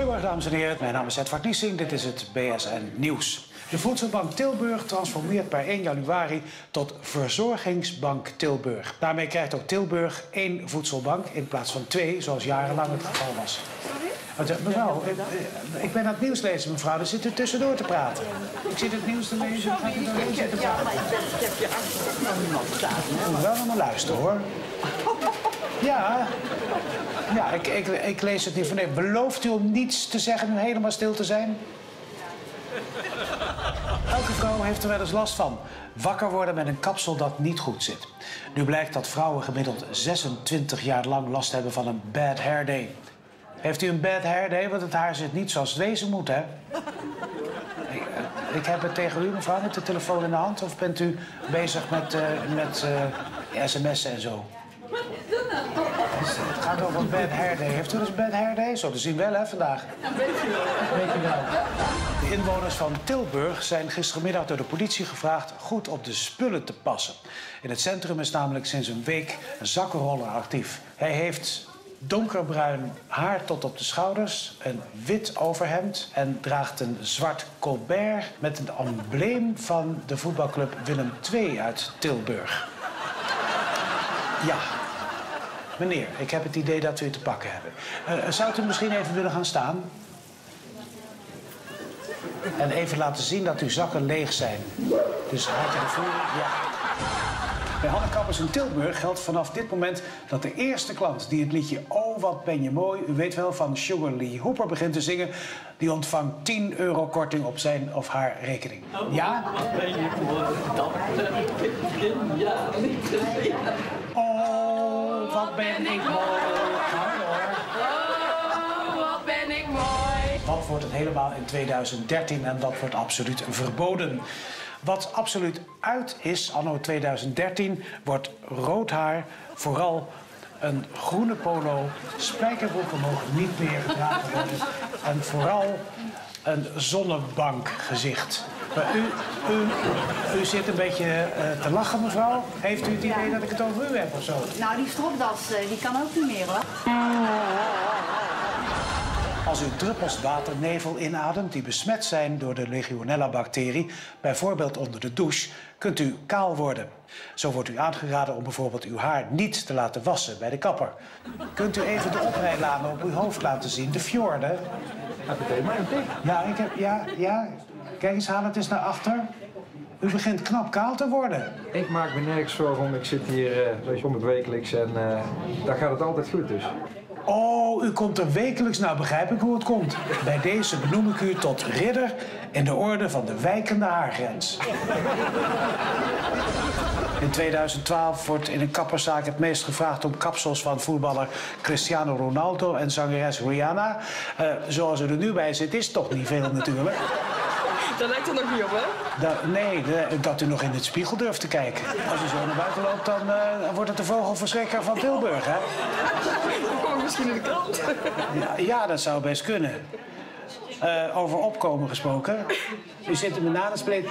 Goedemorgen, dames en heren. Mijn naam is Edvard Niessing. Dit is het BSN Nieuws. De voedselbank Tilburg transformeert per 1 januari tot verzorgingsbank Tilburg. Daarmee krijgt ook Tilburg 1 voedselbank in plaats van 2, zoals jarenlang het geval was. Mevrouw, ik ben aan het nieuws lezen, mevrouw. Er zit er tussendoor te praten. Ik zit het nieuws te lezen. Ga je doorheen zitten praten? Ja, maar ik heb je achtergrond. Ik moet wel allemaal luisteren, hoor. Ja, ik lees het niet van nee. Belooft u om niets te zeggen en helemaal stil te zijn? Elke vrouw heeft er wel eens last van. Wakker worden met een kapsel dat niet goed zit. Nu blijkt dat vrouwen gemiddeld 26 jaar lang last hebben van een bad hair day. Heeft u een bad hair day? Want het haar zit niet zoals het wezen moet, hè? Ik heb het tegen u, mevrouw. Hebt u de telefoon in de hand of bent u bezig met sms'en en zo? Het gaat over bad hair day. Heeft u dus bad hair day? Zo te zien wel, hè, vandaag. Een beetje wel. De inwoners van Tilburg zijn gistermiddag door de politie gevraagd goed op de spullen te passen. In het centrum is namelijk sinds een week een zakkenroller actief. Hij heeft donkerbruin haar tot op de schouders, een wit overhemd en draagt een zwart colbert met een embleem van de voetbalclub Willem II uit Tilburg. Ja. Meneer, ik heb het idee dat we u te pakken hebben. Zou u misschien even willen gaan staan? En even laten zien dat uw zakken leeg zijn. Dus hard en voel, ja. Bij Hanne Kappers in Tilburg geldt vanaf dit moment dat de eerste klant die het liedje "Oh, wat ben je mooi", u weet wel, van Sugar Lee Hooper begint te zingen, die ontvangt €10 korting op zijn of haar rekening. Ja? Oh, wat ben ik mooi. Dat wordt het helemaal in 2013 en dat wordt absoluut verboden. Wat absoluut uit is anno 2013, wordt rood haar, vooral een groene polo, spijkerbroeken mogen niet meer gedragen worden en vooral een zonnebankgezicht. Maar u zit een beetje te lachen, mevrouw. Heeft u het idee dat ik het over u heb of zo? Nou, die stropdas, die kan ook niet meer, hoor. Als u druppels waternevel inademt die besmet zijn door de legionella-bacterie, bijvoorbeeld onder de douche, kunt u kaal worden. Zo wordt u aangeraden om bijvoorbeeld uw haar niet te laten wassen bij de kapper. Kunt u even de oprijlanen op uw hoofd laten zien, de fjorden? Ja, ja. Kijk eens, haal het eens naar achter. U begint knap kaal te worden. Ik maak me nergens zorgen om. Ik zit hier om het wekelijks en daar gaat het altijd goed dus. Oh, u komt er wekelijks. Nou begrijp ik hoe het komt. Bij deze benoem ik u tot ridder in de orde van de wijkende haargrens. In 2012 wordt in een kapperszaak het meest gevraagd om kapsels van voetballer Cristiano Ronaldo en zangeres Rihanna. Zoals u er nu bij zit, is toch niet veel natuurlijk. Dat lijkt er nog niet op, hè? Dat u nog in het spiegel durft te kijken. Als u zo naar buiten loopt, dan wordt het de vogelverschrikker van Tilburg, hè? Oh, misschien in de krant. Ja, dat zou best kunnen. Over opkomen gesproken. U zit in mijn nadenspleet.